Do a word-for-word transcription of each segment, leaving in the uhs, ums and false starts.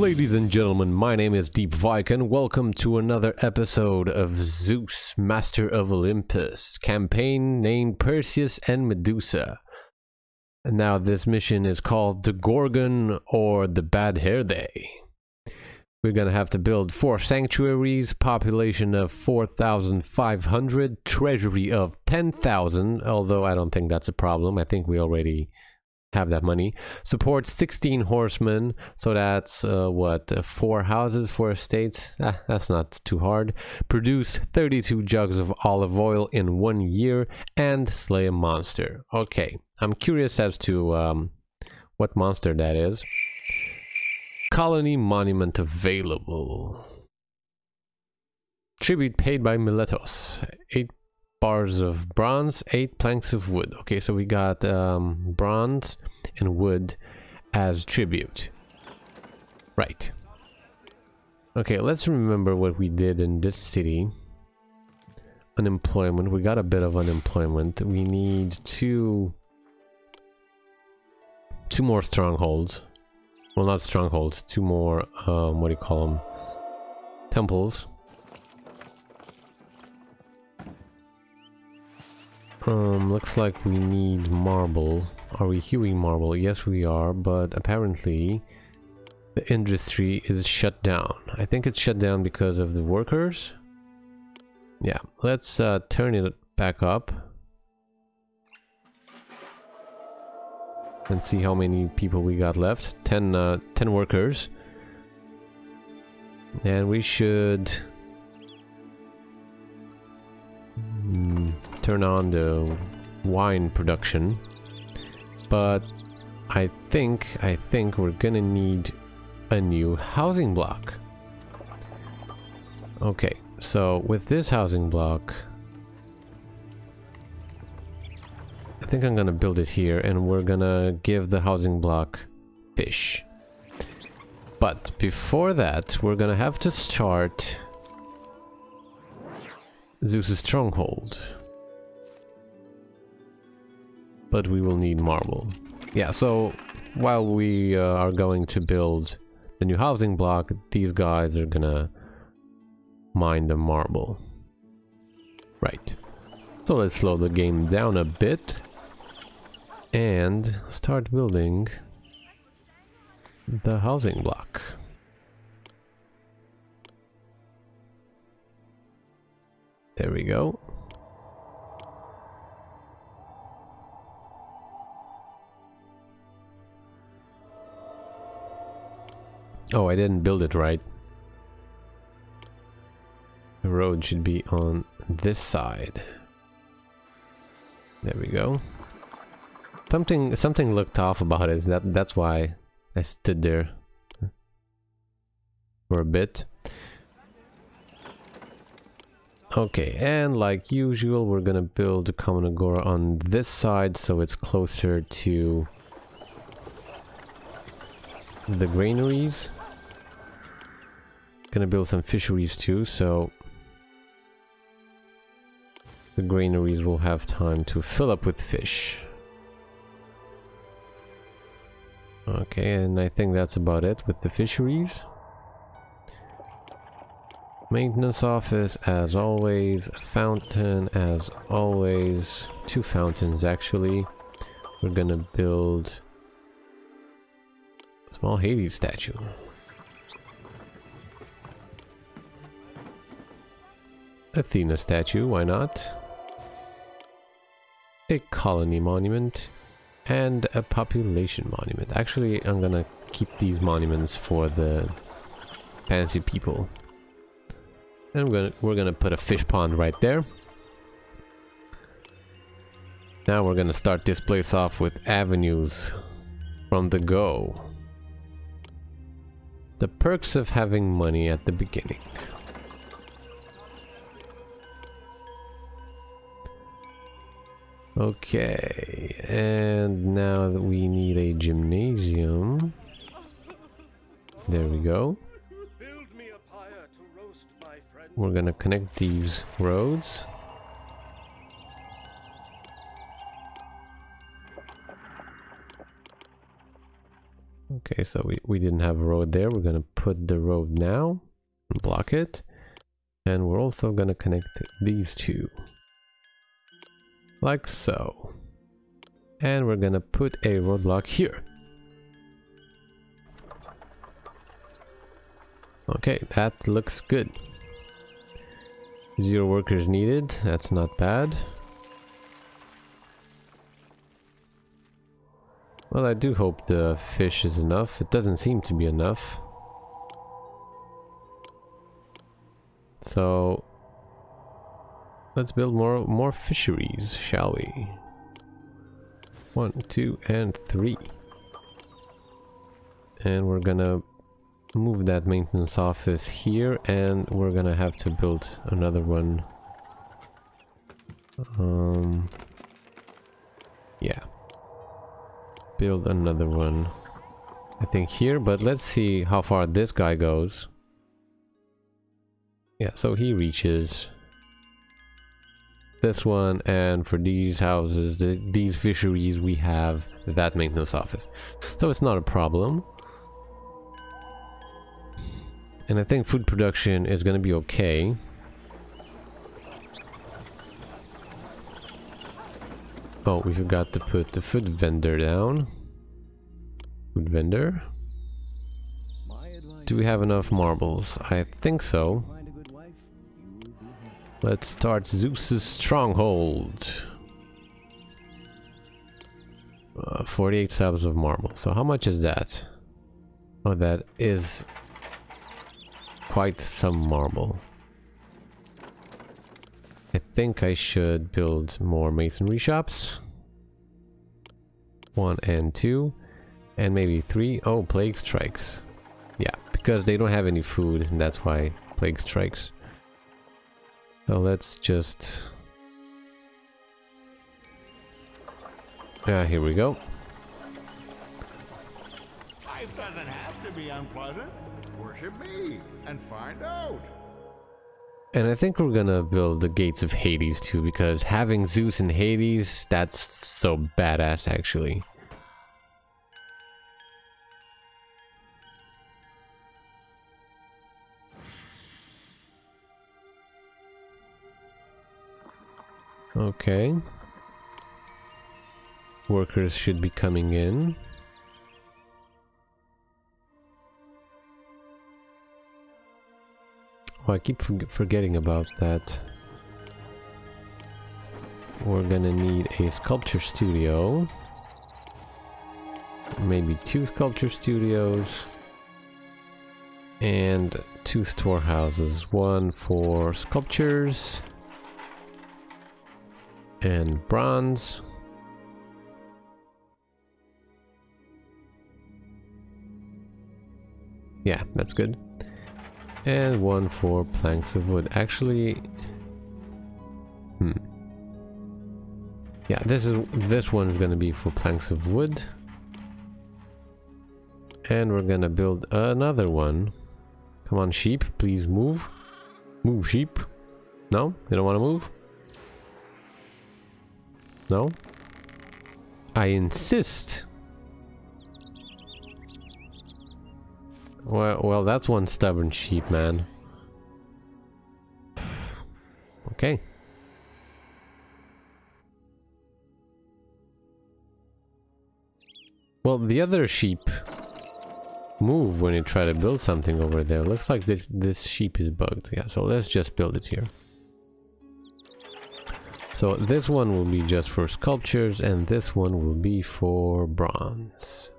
Ladies and gentlemen, my name is DeepVaik and welcome to another episode of Zeus: Master of Olympus, campaign named Perseus and Medusa. And now this mission is called the Gorgon or the Bad Hair Day. We're gonna have to build four sanctuaries, population of four thousand five hundred, treasury of ten thousand, although I don't think that's a problem. I think we already have that money. Support sixteen horsemen, so that's uh, what, uh, four houses, four estates. Ah, that's not too hard. Produce thirty-two jugs of olive oil in one year and slay a monster. Okay, I'm curious as to um, what monster that is. Colony monument available. Tribute paid by Miletos. Eight bars of bronze, eight planks of wood. Okay, so we got um, bronze and wood as tribute. Right. Okay, let's remember what we did in this city. Unemployment. We got a bit of unemployment. We need two, two more strongholds. Well, not strongholds. Two more, um, what do you call them? Temples. Um, looks like we need marble. Are we hewing marble? Yes, we are, but apparently the industry is shut down. I think it's shut down because of the workers. Yeah, let's uh, turn it back up and see how many people we got left. ten, uh, ten workers, and we should turn on the wine production, but I think I think we're gonna need a new housing block. Okay, so with this housing block, I think I'm gonna build it here, and we're gonna give the housing block fish. But before that, we're gonna have to start Zeus's stronghold. But we will need marble. Yeah, so while we uh, are going to build the new housing block, these guys are gonna mine the marble. Right. So let's slow the game down a bit and start building the housing block. There we go. Oh, I didn't build it right. The road should be on this side. There we go. Something something looked off about it. That that's why I stood there for a bit. Okay, and like usual, we're gonna build a common agora on this side, so it's closer to the granaries. Gonna build some fisheries too, so the granaries will have time to fill up with fish. Okay, and I think that's about it with the fisheries. Maintenance office as always, a fountain as always, two fountains actually. We're gonna build a small Hades statue. Athena statue, why not? A colony monument and a population monument. Actually, I'm gonna keep these monuments for the fancy people. And we're gonna, we're gonna put a fish pond right there. Now we're gonna start this place off with avenues from the go. The perks of having money at the beginning. Okay, and now that we need a gymnasium. There we go. We're gonna connect these roads. Okay, so we, we didn't have a road there. We're gonna put the road now and block it. And we're also gonna connect these two. Like so. And we're gonna put a roadblock here. Okay, that looks good. Zero workers needed, that's not bad. Well, I do hope the fish is enough. It doesn't seem to be enough. So let's build more more fisheries, shall we? One, two, and three. And we're gonna move that maintenance office here, and we're gonna have to build another one. Um, yeah. Build another one, I think, here, but let's see how far this guy goes. Yeah, so he reaches this one, and for these houses, the, these fisheries, we have that maintenance office, so it's not a problem. And I think food production is gonna be okay. Oh, we forgot to put the food vendor down. Food vendor. Do we have enough marbles? I think so. Let's start Zeus's stronghold. Uh, forty-eight slabs of marble. So how much is that? Oh, that is quite some marble. I think I should build more masonry shops. One and two. And maybe three. Oh, plague strikes. Yeah, because they don't have any food, and that's why plague strikes. So let's just... Ah, here we go. Life doesn't have to be unpleasant. Worship me and find out. And I think we're gonna build the gates of Hades too, because having Zeus in Hades, that's so badass actually. Okay. Workers should be coming in. Oh, I keep forgetting about that. We're gonna need a sculpture studio. Maybe two sculpture studios. And two storehouses. One for sculptures. And bronze. Yeah, that's good. And one for planks of wood. Actually, hmm. Yeah, this is this one is gonna be for planks of wood. And we're gonna build another one. Come on, sheep, please move. Move, sheep. No, you don't want to move. No. I insist. Well, well, that's one stubborn sheep, man. Okay. Well, the other sheep move when you try to build something over there. Looks like this, this sheep is bugged. Yeah, so let's just build it here. So this one will be just for sculptures, and this one will be for bronze.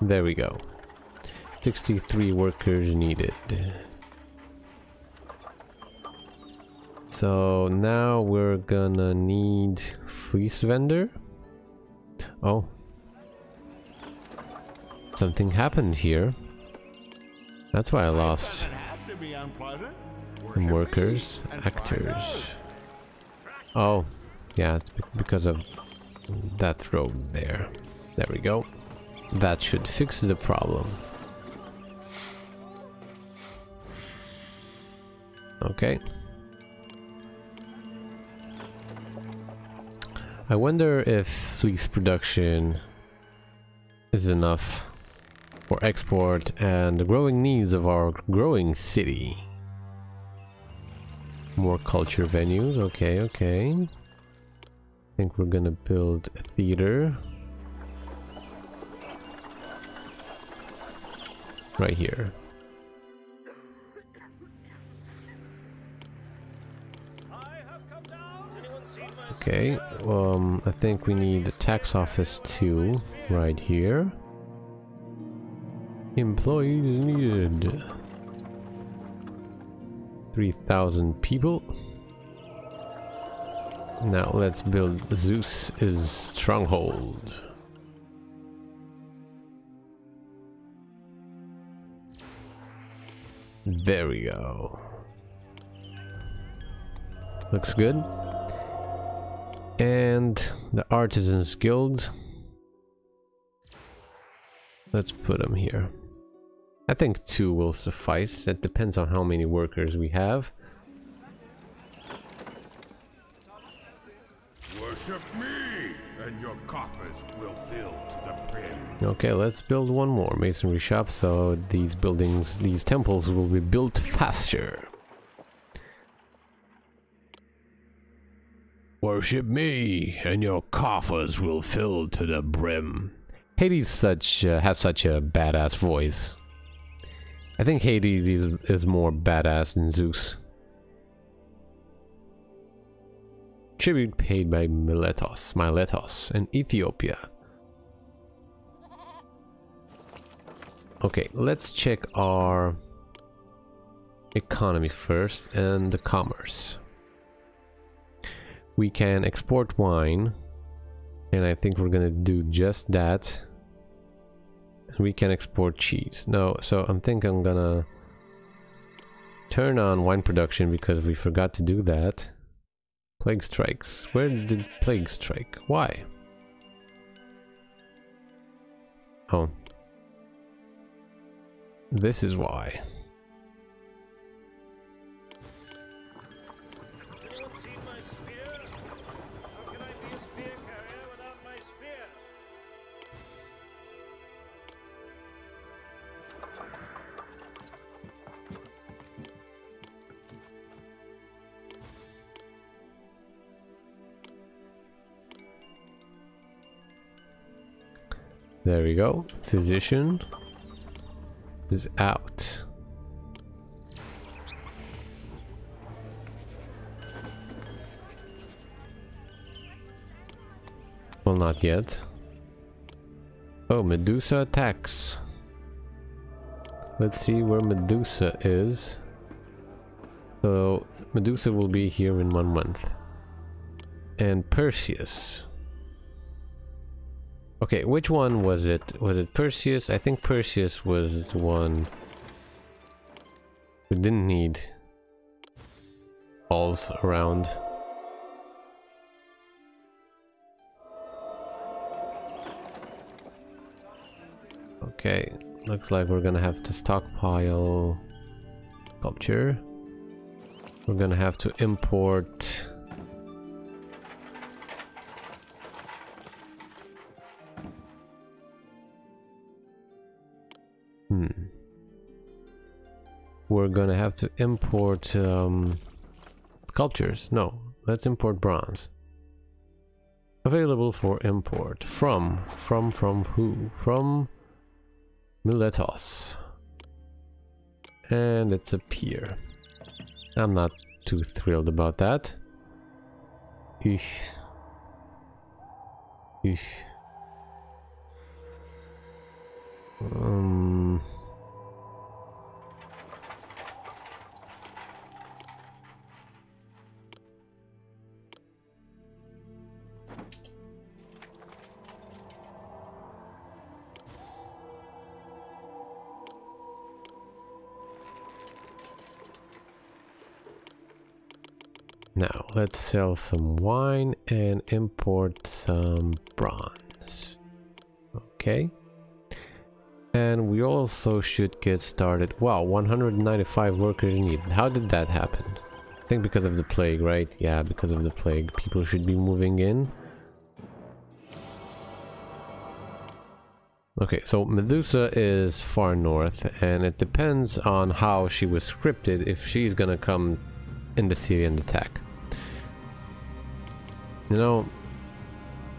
There we go. sixty-three workers needed. So now we're gonna need fleece vendor. Oh, something happened here. That's why I lost workers, actors. Oh, yeah, it's because of that road there. There we go. That should fix the problem. Okay. I wonder if fleece production is enough. for export and the growing needs of our growing city. More culture venues, okay, okay. I think we're gonna build a theater. Right here. Okay, um, I think we need a tax office too, right here. Employees needed. three thousand people. Now let's build Zeus's stronghold. There we go. Looks good. And the Artisans Guild. Let's put them here. I think two will suffice. That depends on how many workers we have. Worship me, and your coffers will fill to the brim. Okay, let's build one more masonry shop, so these buildings, these temples will be built faster. Worship me, and your coffers will fill to the brim. Hades such uh, has such a badass voice. I think Hades is, is more badass than Zeus. Tribute paid by Miletos, Miletos, and Ethiopia. Okay, let's check our economy first and the commerce. We can export wine, and I think we're gonna do just that. We can export cheese. No, so I'm thinking I'm gonna turn on wine production because we forgot to do that. Plague strikes. Where did plague strike? Why? Oh. This is why. There we go. Physician is out. Well, not yet. Oh, Medusa attacks. Let's see where Medusa is. So, Medusa will be here in one month. And Perseus. Okay, which one was it? Was it Perseus? I think Perseus was the one who didn't need balls around. Okay, looks like we're gonna have to stockpile sculpture. We're gonna have to import We're gonna have to import um, sculptures. No, let's import bronze. Available for import from from from who? From Miletos. And it's a pier. I'm not too thrilled about that. Eesh. Eesh. Um. Now, let's sell some wine and import some bronze. Okay. And we also should get started. Wow, one hundred ninety-five workers needed. How did that happen? I think because of the plague, right? Yeah, because of the plague. People should be moving in. Okay, so Medusa is far north, and it depends on how she was scripted if she's gonna come in the Syrian attack. You know,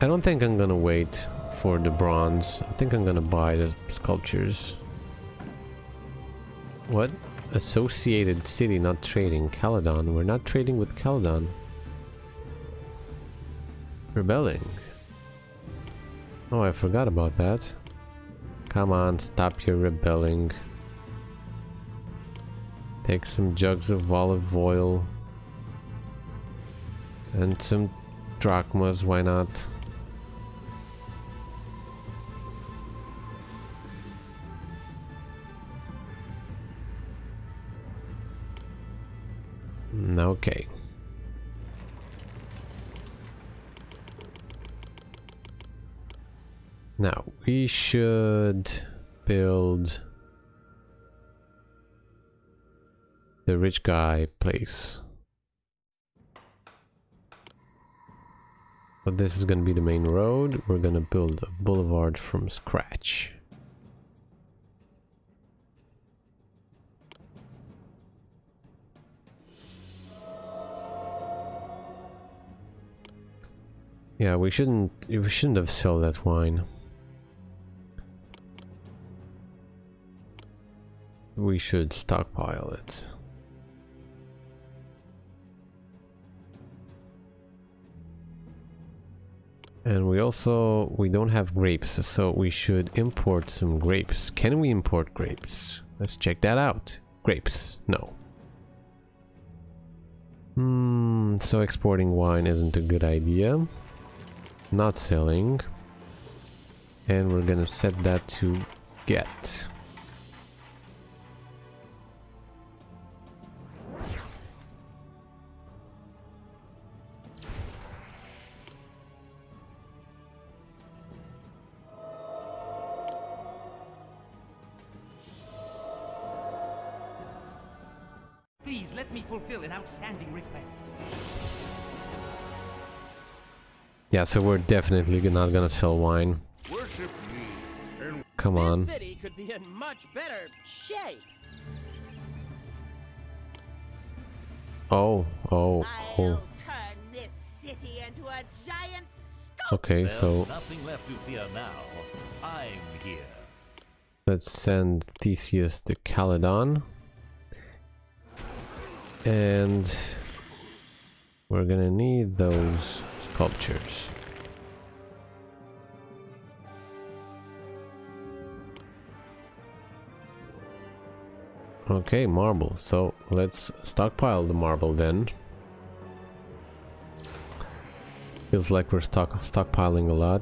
I don't think I'm gonna wait for the bronze. I think I'm gonna buy the sculptures. What? Associated city not trading. Kaludon. We're not trading with Kaludon. Rebelling. Oh, I forgot about that. Come on, stop your rebelling. Take some jugs of olive oil. And some drachmas, why not? Okay. Now, we should build the rich guy place. But this is going to be the main road. We're going to build a boulevard from scratch. Yeah, we shouldn't, we shouldn't have sold that wine. We should stockpile it. And we also, we don't have grapes, so we should import some grapes. Can we import grapes? Let's check that out. Grapes, no. Hmm, so exporting wine isn't a good idea. Not selling, and we're gonna set that to get. Please let me fulfill an outstanding request. Yeah, so we're definitely not gonna sell wine. Worship me and come on. This city could be in much better shape. Oh, oh, oh. I'll turn this city into a giant scoop. Okay, so nothing left to fear now. I'm here. Let's send Theseus to Kaludon. And we're gonna need those sculptures. Okay, marble. So let's stockpile the marble then. Feels like we're stock stockpiling a lot.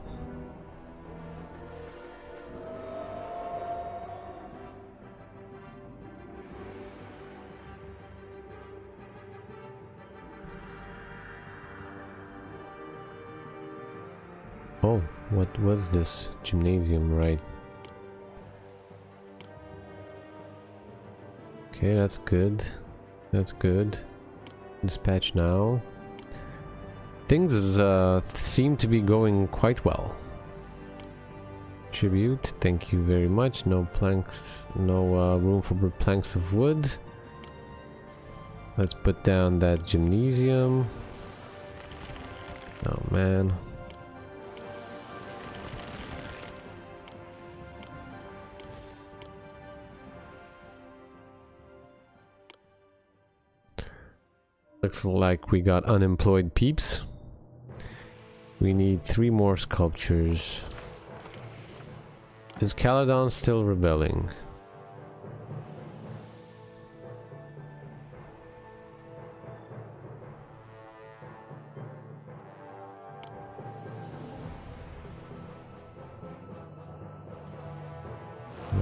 Oh, what was this? Gymnasium, right? Okay, that's good. That's good. Dispatch now. Things uh, seem to be going quite well. Tribute, thank you very much. No planks, no uh, room for planks of wood. Let's put down that gymnasium. Oh man. Looks like we got unemployed peeps. We need three more sculptures. Is Kaludon still rebelling?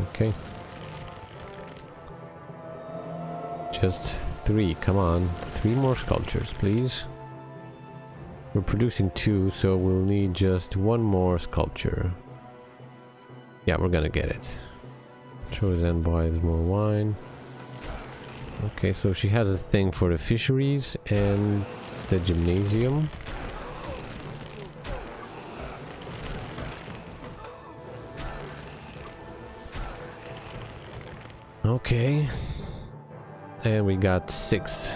Okay. Just three, come on. Three more sculptures, please. We're producing two, so we'll need just one more sculpture. Yeah, we're gonna get it. Trozen buys more wine. Okay, so she has a thing for the fisheries and the gymnasium. Okay. And we got six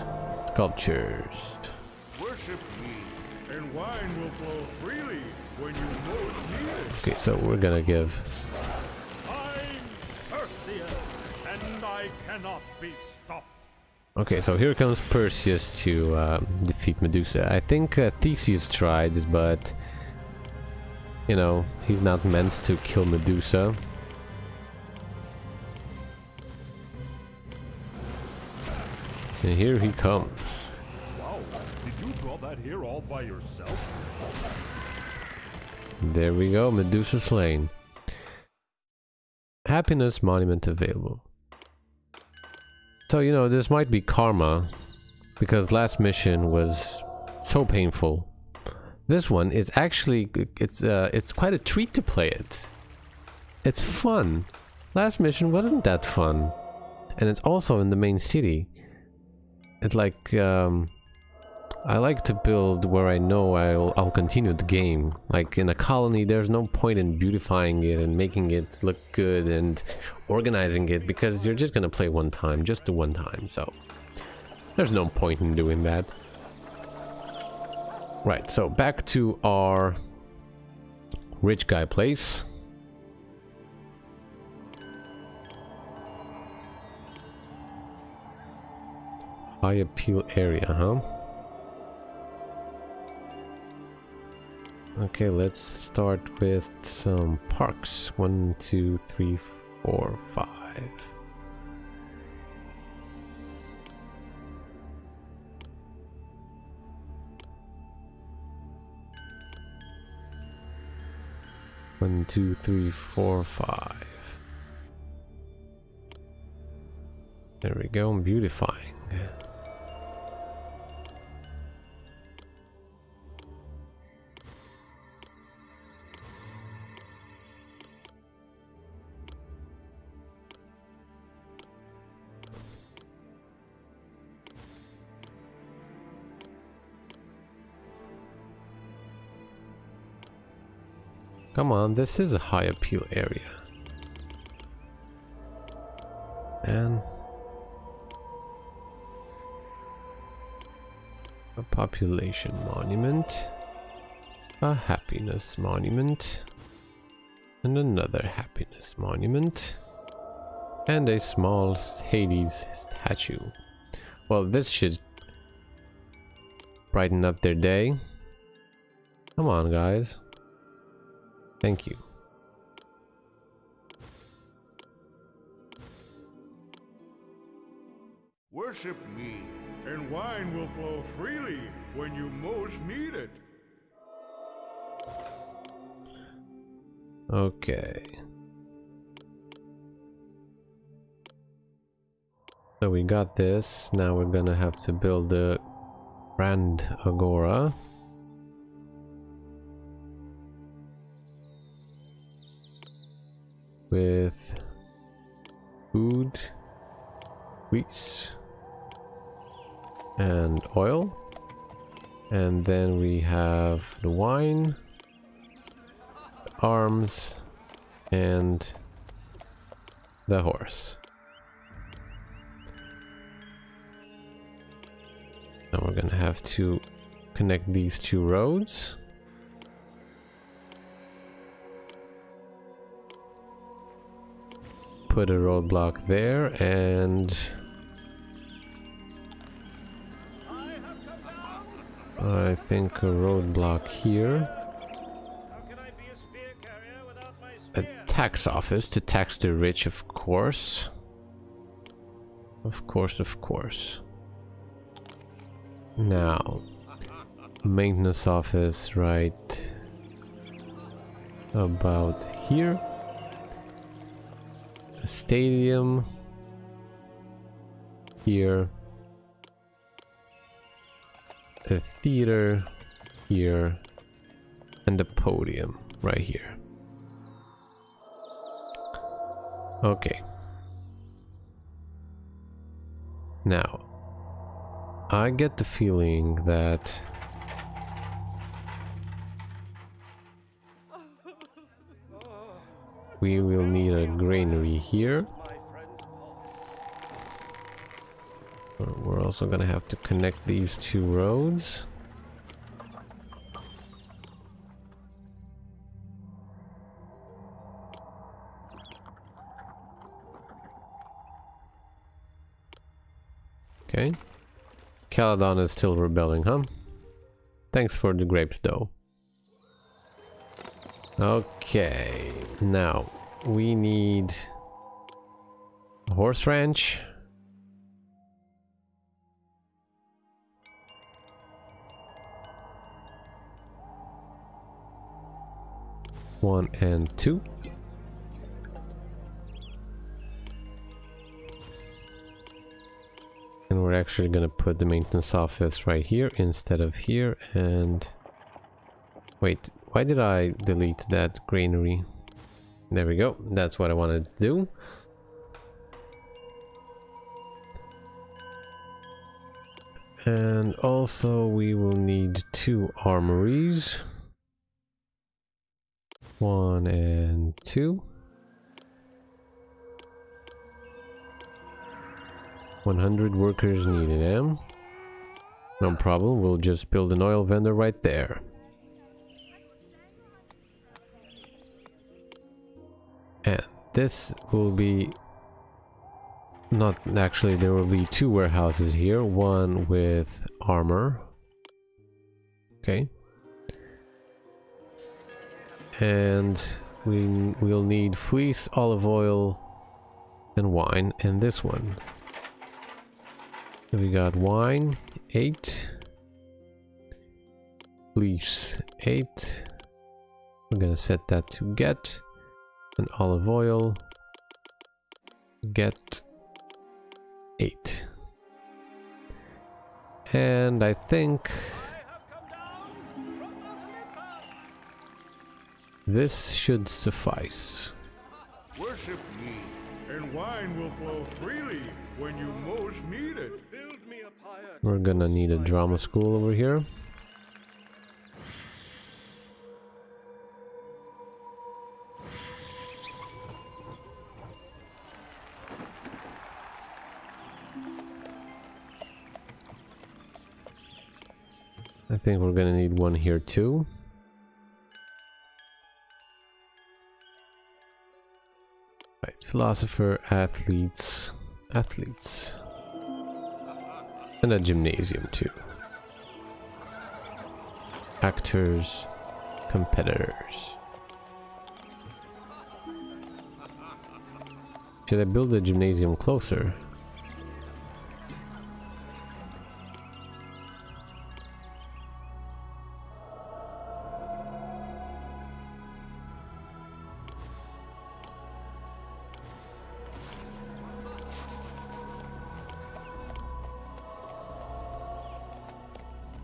sculptures. Worship me, and wine will flow freely when you most need it. Okay, so we're gonna give. I'm Perseus, and I cannot be stopped. Okay, so here comes Perseus to uh, defeat Medusa. I think uh, Theseus tried, but you know, he's not meant to kill Medusa. And here he comes. Wow, did you draw that here all by yourself? There we go, Medusa slain. Happiness monument available. So, you know, this might be karma, because last mission was so painful. This one is actually, it's uh, it's quite a treat to play it. It's fun. Last mission wasn't that fun. And it's also in the main city. It like um, I like to build where I know I'll I'll continue the game. Like in a colony, there's no point in beautifying it and making it look good and organizing it, because you're just gonna play one time, just the one time. So there's no point in doing that. Right. So back to our rich guy place. High appeal area, huh? Okay, let's start with some parks. One, two, three, four, five. One, two, three, four, five. There we go, beautifying. Come on, this is a high appeal area. And a population monument, a happiness monument, and another happiness monument, and a small Hades statue. Well, this should brighten up their day. Come on, guys. Thank you. Worship me, and wine will flow freely when you most need it. Okay. So we got this. Now we're gonna have to build a grand agora. With food, wheat, and oil, and then we have the wine, arms, and the horse. Now we're gonna have to connect these two roads. Put a roadblock there, and I think a roadblock here. A tax office to tax the rich, of course. Of course, of course. Now, maintenance office right about here. Stadium here, a theater here, and a podium right here. Okay. Now, I get the feeling that we will need a granary here, But we're also gonna have to connect these two roads. Okay. Kaludon is still rebelling, huh? Thanks for the grapes, though. Okay, now we need a horse ranch. One and two. And we're actually going to put the maintenance office right here instead of here. And wait, why did I delete that granary? There we go. That's what I wanted to do. And also we will need two armories. One and two. one hundred workers needed, em? No problem, we'll just build an oil vendor right there. And this will be... Not actually, there will be two warehouses here. One with armor. Okay. And we will need fleece, olive oil, and wine. And this one. We got wine, eight. Fleece, eight. We're gonna set that to get. And olive oil, get, eight. And I think... this should suffice. Worship me, and wine will flow freely when you most need it. We're gonna need a drama school over here. I think we're gonna need one here too. Right, philosopher, athletes, athletes. And a gymnasium too. Actors, competitors. Should I build a gymnasium closer?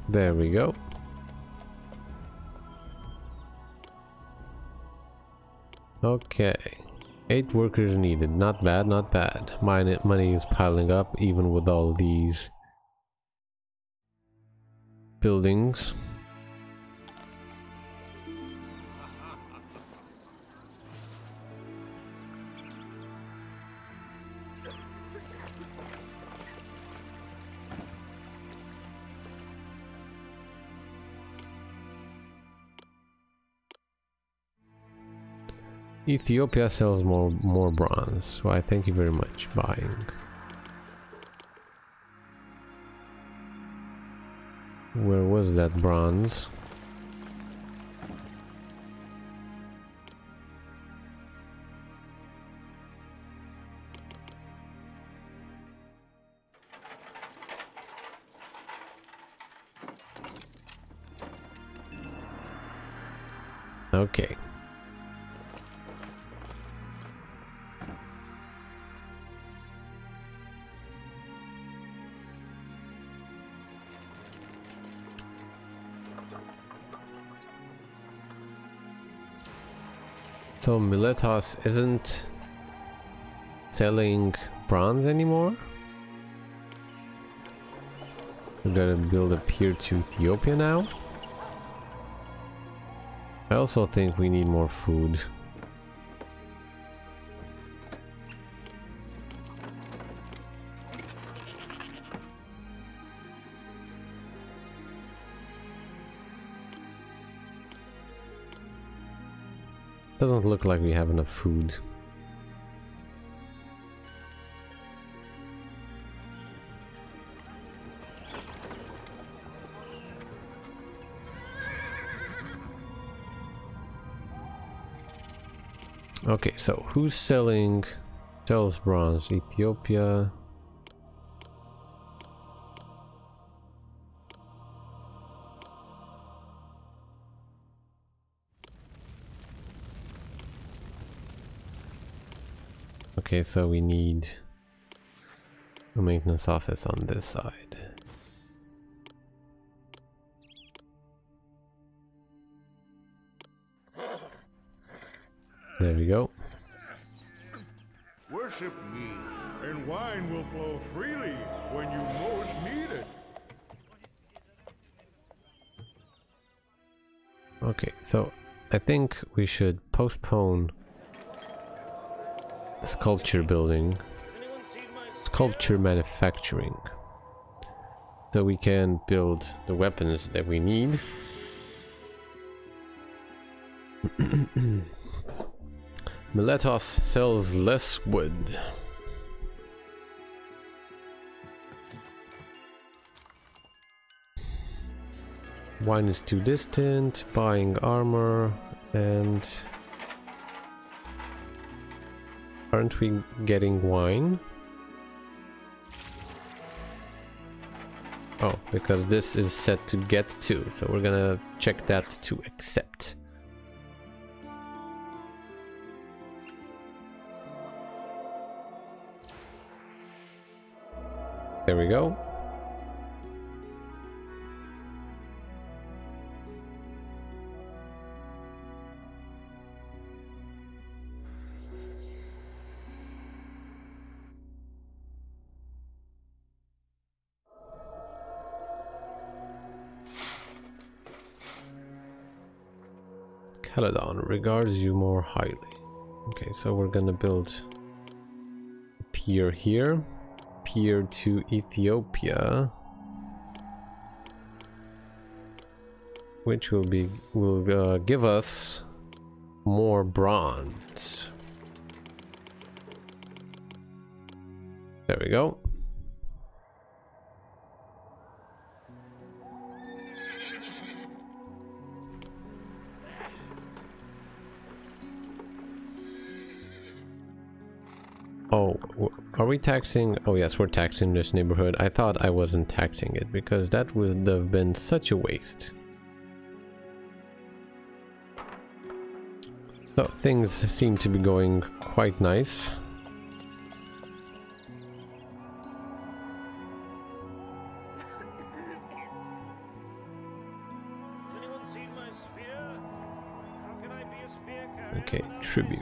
There we go. Okay. Eight workers needed. Not bad, not bad. Mine, money is piling up even with all these buildings. Ethiopia sells more more bronze. Well, I thank you very much buying. Where was that bronze? Okay. So Miletos isn't selling bronze anymore? We're gonna build a pier to Ethiopia now. I also think we need more food. Doesn't look like we have enough food. Okay, so who's selling Tel's bronze? Ethiopia. Okay, so we need a maintenance office on this side. There we go. Worship me, and wine will flow freely when you most need it. Okay, so I think we should postpone sculpture building, sculpture manufacturing, so we can build the weapons that we need. Miletos sells less wood. Wine is too distant, buying armor, and aren't we getting wine? Oh, because this is set to get to, so we're gonna check that to accept. There we go. Kaludon regards you more highly. Okay, so we're gonna build a pier here. Here to Ethiopia, which will be will uh, give us more bronze. There we go. Oh, are we taxing? Oh yes, we're taxing this neighborhood. I thought I wasn't taxing it because that would have been such a waste. So things seem to be going quite nice. Has anyone seen my spear? How can I be a spear carrier? Okay, tribute.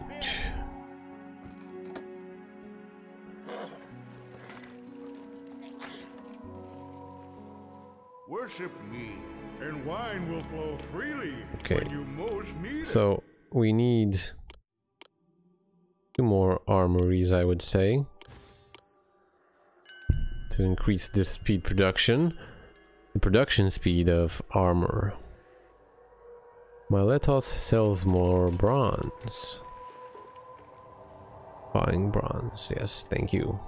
Me, and wine will flow freely okay. when you most need it. So we need two more armories, I would say, to increase this speed production, the production speed of armor. Miletos sells more bronze. Buying bronze, yes, thank you.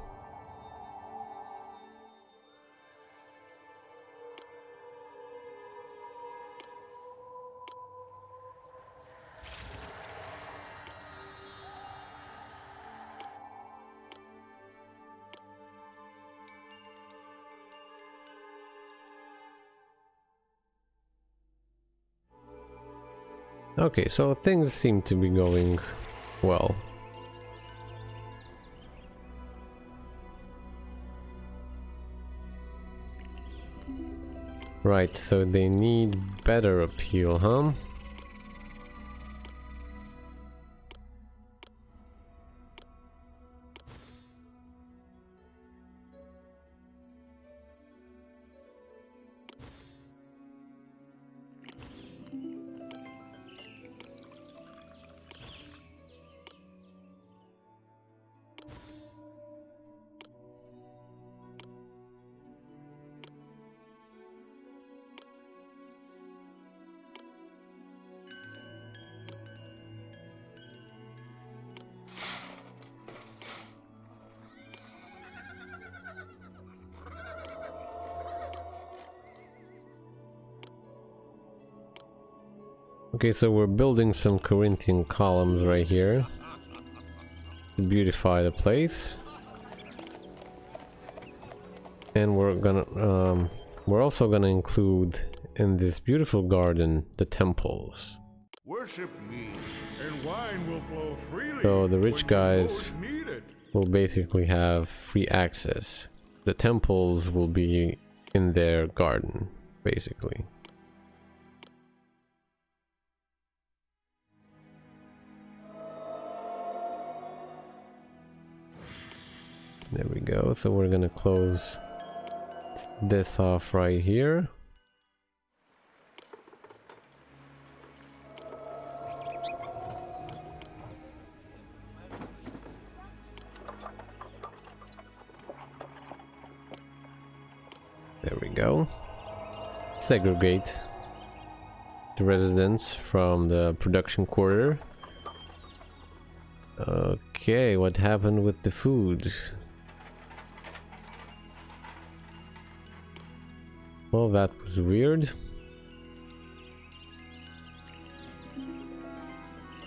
Okay, so things seem to be going well. Right, so they need better appeal, huh? Okay, so we're building some Corinthian columns right here to beautify the place. And we're gonna, um, we're also gonna include in this beautiful garden the temples. Worship me, and wine will flow freely. So the rich guys will basically have free access. The temples will be in their garden, basically. There we go. So we're gonna close this off right here. There we go. Segregate the residents from the production quarter. Okay, what happened with the food? Well, that was weird.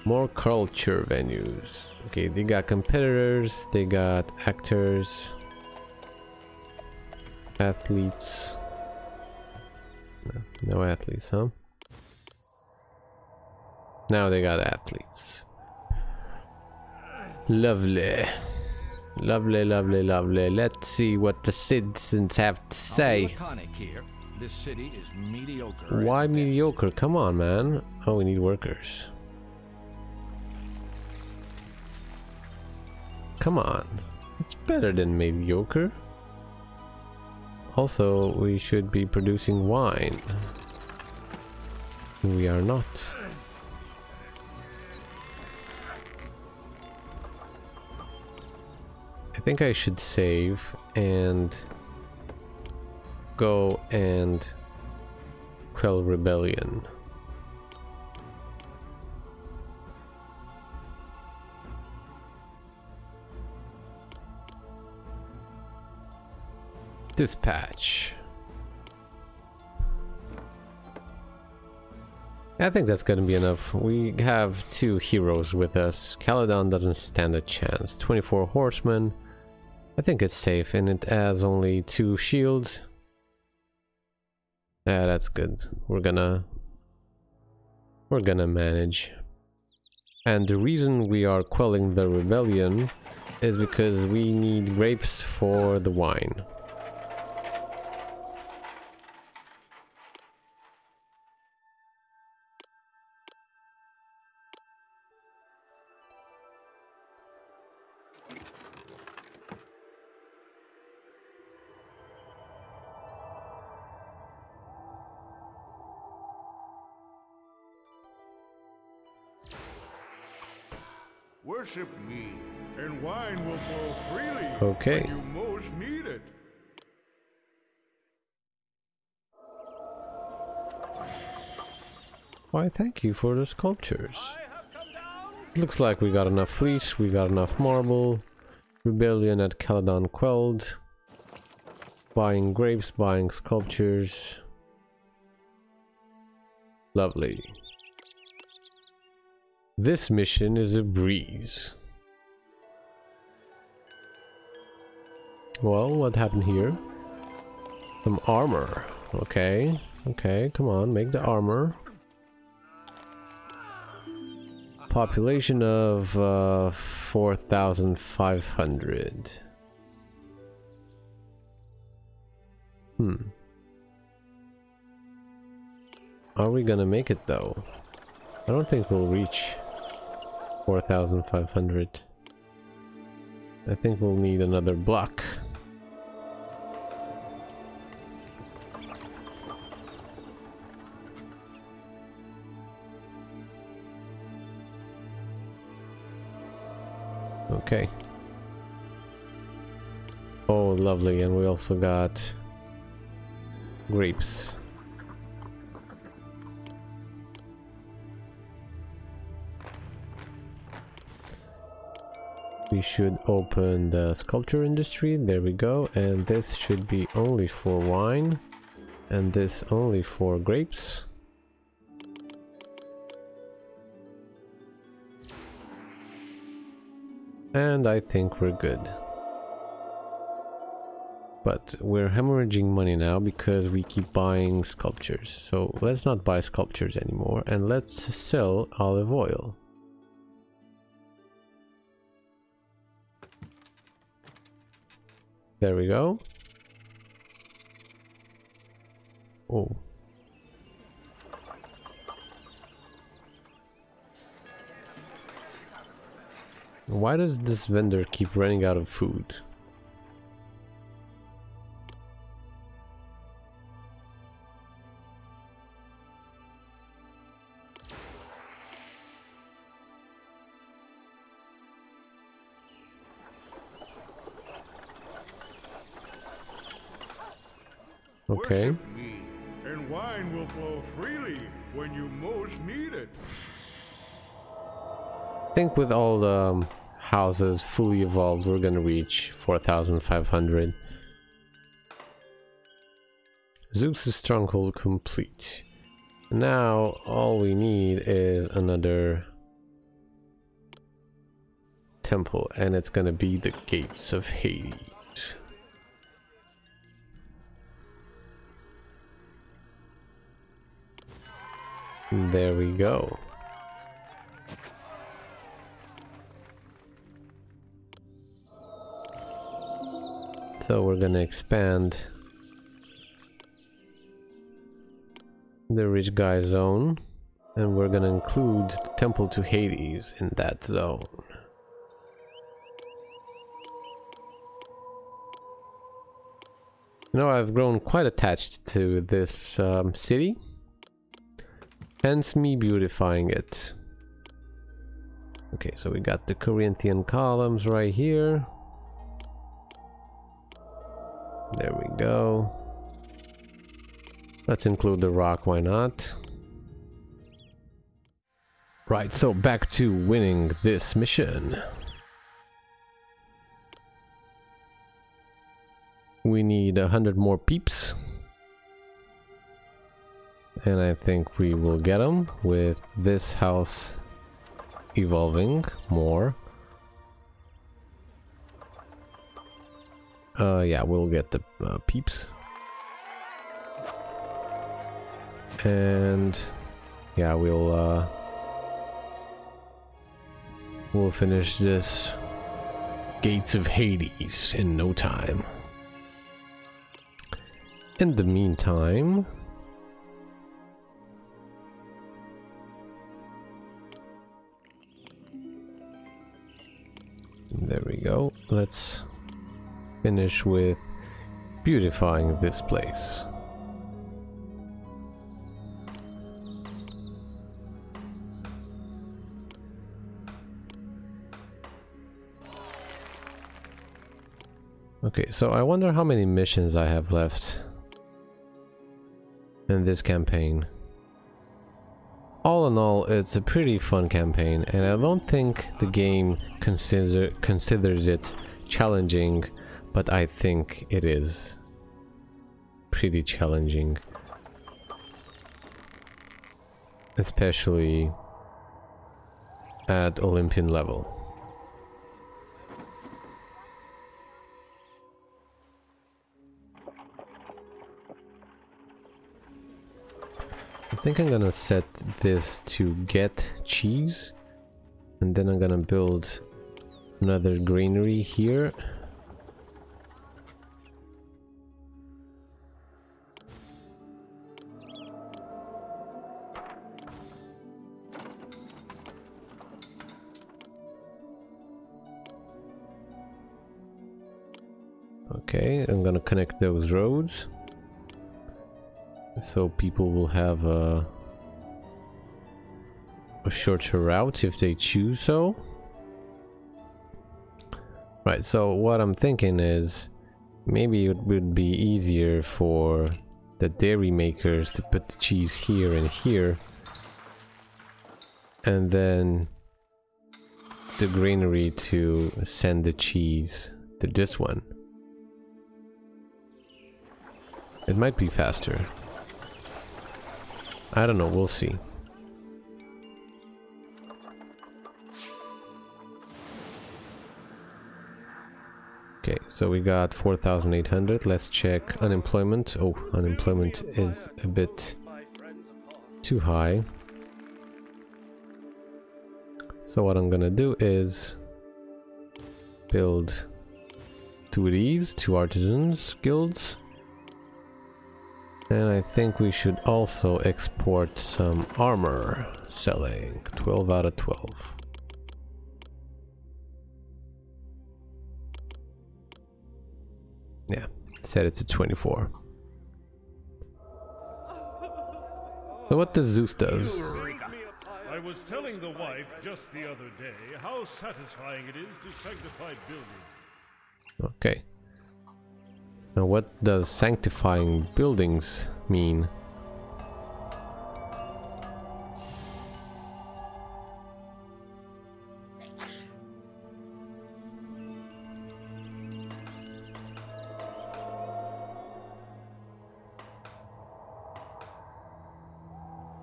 More culture venues. Okay, they got competitors, they got actors, athletes. No, no athletes, huh? Now they got athletes. Lovely. Lovely, lovely, lovely. Let's see what the citizens have to say. Here. This city is mediocre. Why mediocre? Best. Come on, man. Oh, we need workers. Come on. It's better than mediocre. Also, we should be producing wine. We are not. I think I should save and go and quell rebellion. Dispatch. I think that's gonna be enough. We have two heroes with us. Kaludon doesn't stand a chance. twenty-four horsemen. I think it's safe, and it has only two shields. Yeah, that's good. We're gonna... We're gonna manage. And the reason we are quelling the rebellion is because we need grapes for the wine. Worship me, and wine will flow freely. Okay. When you most need it. Why, thank you for the sculptures. Looks like we got enough fleece, we got enough marble. Rebellion at Kaludon quelled. Buying grapes, buying sculptures. Lovely. This mission is a breeze. Well, what happened here? Some armor. Okay, okay, come on, make the armor. Population of uh, four thousand five hundred. Hmm. Are we gonna make it though? I don't think we'll reach four thousand five hundred. I think we'll need another block. Okay. Oh, lovely. And we also got grapes. We should open the sculpture industry. There we go. And this should be only for wine. And this only for grapes. And I think we're good. But we're hemorrhaging money now because we keep buying sculptures. So let's not buy sculptures anymore and let's sell olive oil. There we go. Oh. Why does this vendor keep running out of food? Okay. Worship me, and wine will flow freely when you most need it. I think with all the um, houses fully evolved, we're gonna reach four thousand five hundred. Zeus's stronghold complete. Now all we need is another temple, and it's gonna be the gates of Hades. There we go. So we're gonna expand the rich guy zone, and we're gonna include the temple to Hades in that zone. You know, I've grown quite attached to this um, city. Hence me beautifying it. Okay, so we got the Corinthian columns right here. There we go. Let's include the rock, why not? Right, so back to winning this mission. We need a hundred more peeps. And I think we will get them with this house evolving more. Uh, yeah, we'll get the uh, peeps. And yeah, we'll uh, we'll finish this Gates of Hades in no time. In the meantime, there we go. Let's finish with beautifying this place. Okay, so I wonder how many missions I have left in this campaign. All in all, it's a pretty fun campaign, and I don't think the game consider considers it challenging, but I think it is pretty challenging, especially at Olympian level. I think I'm gonna set this to get cheese, and then I'm gonna build another granary here. Okay, I'm gonna connect those roads, so people will have a, a shorter route if they choose so. Right, so what I'm thinking is maybe it would be easier for the dairy makers to put the cheese here and here, and then the granary to send the cheese to this one. It might be faster. I don't know, we'll see. Okay, so we got four thousand eight hundred. Let's check unemployment. Oh, unemployment is a bit too high. So what I'm gonna do is build two of these, two artisans guilds. And I think we should also export some armor selling. twelve out of twelve. Yeah, set it to twenty-four. So what does Zeus does? I was telling the wife just the other day how satisfying it is to sanctify buildings. Okay. Now what does sanctifying buildings mean?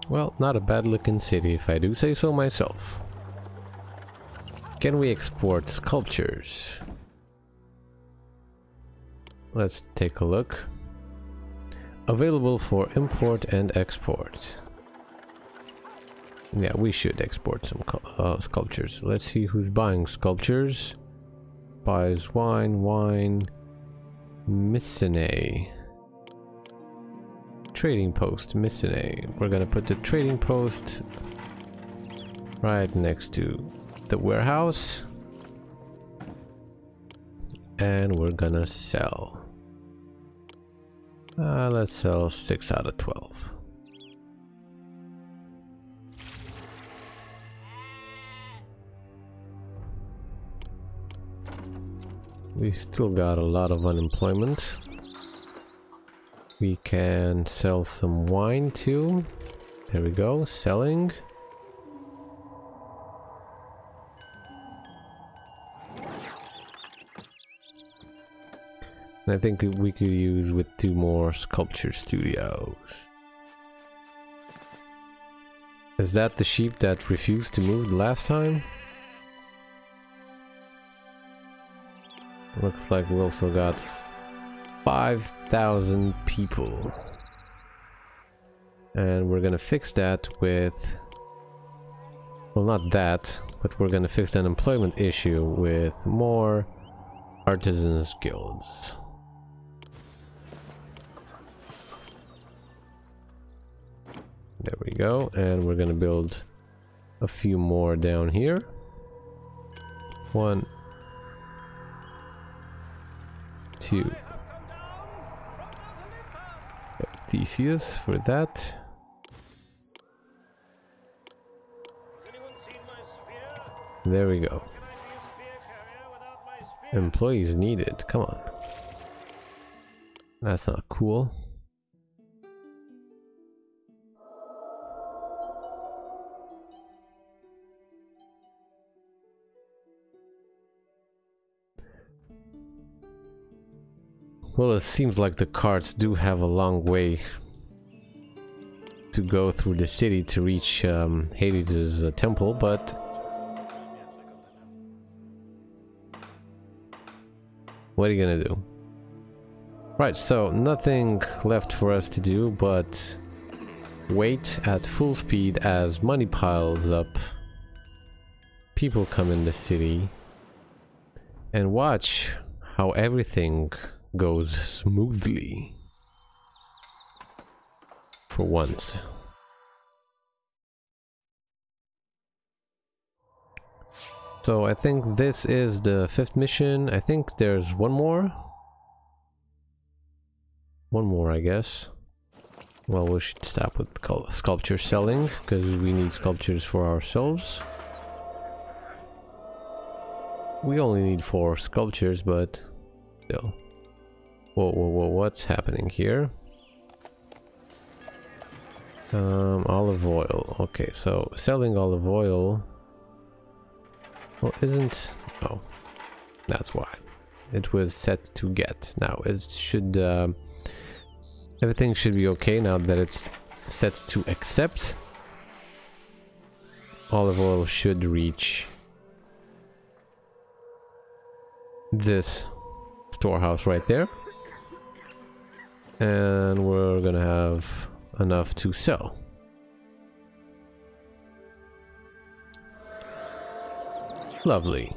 Well, not a bad looking city if I do say so myself. Can we export sculptures? Let's take a look. Available for import and export. Yeah, we should export some uh, sculptures. Let's see who's buying sculptures. Buys wine, wine. Mycenae. Trading post, Mycenae. We're gonna put the trading post right next to the warehouse. And we're gonna sell. Uh, let's sell six out of twelve. We still got a lot of unemployment. We can sell some wine too. There we go, selling. And I think we could use with two more sculpture studios. Is that the sheep that refused to move last time? Looks like we also got five thousand people. And we're gonna fix that with... Well, not that, but we're gonna fix the unemployment issue with more artisans guilds. There we go, and we're gonna build a few more down here. One, two. Theseus for that. There we go. Employees needed, come on. That's not cool. Well, it seems like the carts do have a long way to go through the city to reach um, Hades' uh, temple, but... What are you gonna do? Right, so nothing left for us to do but wait at full speed as money piles up, people come in the city, and watch how everything goes smoothly for once. So I think this is the fifth mission. I think there's one more one more I guess. Well, we should stop with sculpture selling because we need sculptures for ourselves. We only need four sculptures, but still. Whoa, whoa, whoa, what's happening here? Um, olive oil. Okay, so selling olive oil. Well, isn't... Oh, that's why. It was set to get. Now, it should... Uh, everything should be okay now that it's set to accept. Olive oil should reach this storehouse right there. And we're gonna have enough to sell. Lovely.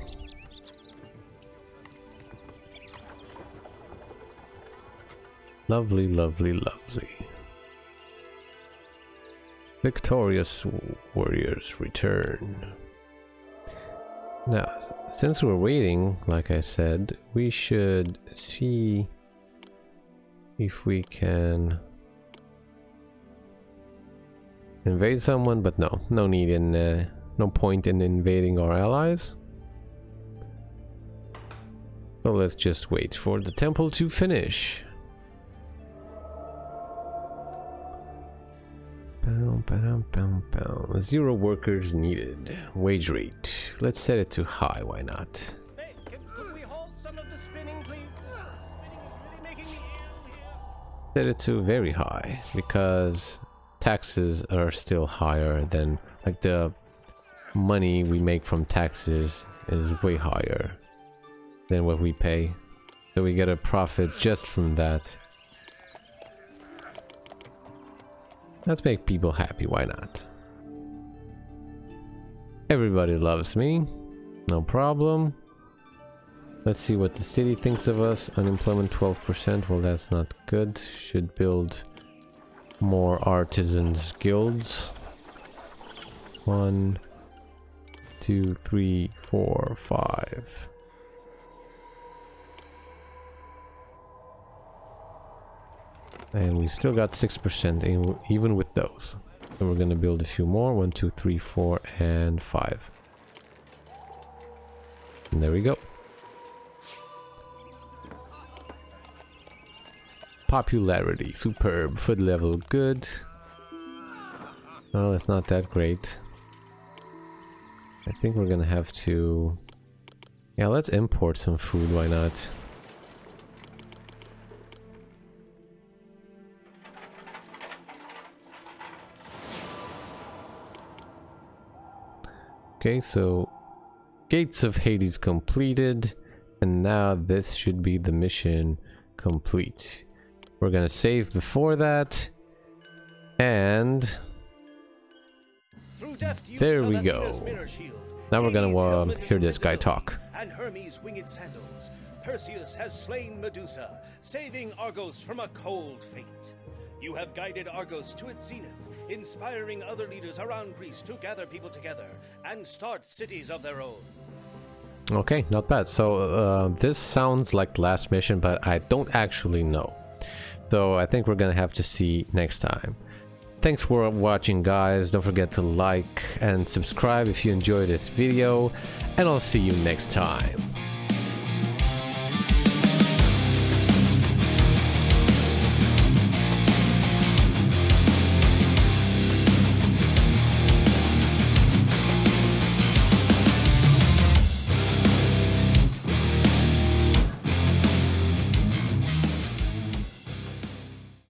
Lovely, lovely, lovely. Victorious warriors return. Now, since we're waiting, like I said, we should see if we can invade someone, but no, no need in, uh, no point in invading our allies. So let's just wait for the temple to finish. Zero workers needed. Wage rate. Let's set it to high, why not? Hey, can, can we hold some of the spinning, please? This, the spinning is really making me ill here. Set it to very high because taxes are still higher than, like, the money we make from taxes is way higher than what we pay. So we get a profit just from that. Let's make people happy, why not? Everybody loves me, no problem. Let's see what the city thinks of us. Unemployment twelve percent, well that's not good. Should build more artisans guilds. One, two, three, four, five. And we still got six percent even with those. So we're gonna build a few more. One, two, three, four, and five. And there we go. Popularity, superb. Food level, good. Well, it's not that great. I think we're gonna have to... Yeah, let's import some food, why not? Okay, so Gates of Hades completed, and now this should be the mission complete. We're gonna save before that, and there we go. Now we're gonna um, hear this guy talk. And Hermes' winged sandals. Perseus has slain Medusa, saving Argos from a cold fate. You have guided Argos to its zenith, inspiring other leaders around Greece to gather people together and start cities of their own. Okay, not bad. So uh, this sounds like the last mission, but I don't actually know. So I think we're going to have to see next time. Thanks for watching, guys. Don't forget to like and subscribe if you enjoyed this video, and I'll see you next time.